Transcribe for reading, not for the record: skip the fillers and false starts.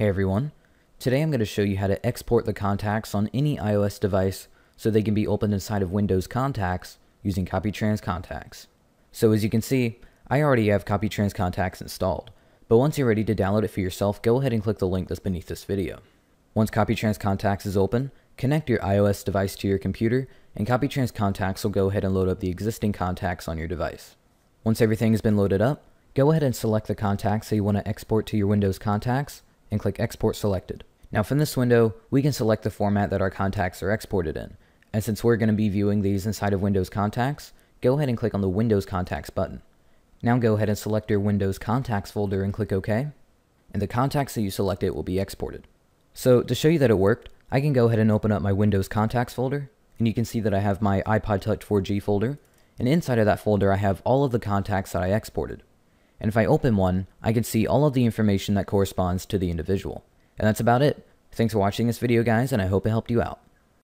Hey everyone, today I'm going to show you how to export the contacts on any iOS device so they can be opened inside of Windows Contacts using CopyTrans Contacts. So as you can see, I already have CopyTrans Contacts installed, but once you're ready to download it for yourself, go ahead and click the link that's beneath this video. Once CopyTrans Contacts is open, connect your iOS device to your computer and CopyTrans Contacts will go ahead and load up the existing contacts on your device. Once everything has been loaded up, go ahead and select the contacts that you want to export to your Windows Contacts and click Export Selected. Now from this window, we can select the format that our contacts are exported in. And since we're going to be viewing these inside of Windows Contacts, go ahead and click on the Windows Contacts button. Now go ahead and select your Windows Contacts folder and click OK, and the contacts that you selected will be exported. So to show you that it worked, I can go ahead and open up my Windows Contacts folder, and you can see that I have my iPod Touch 4G folder, and inside of that folder I have all of the contacts that I exported. And if I open one, I can see all of the information that corresponds to the individual. And that's about it. Thanks for watching this video, guys, and I hope it helped you out.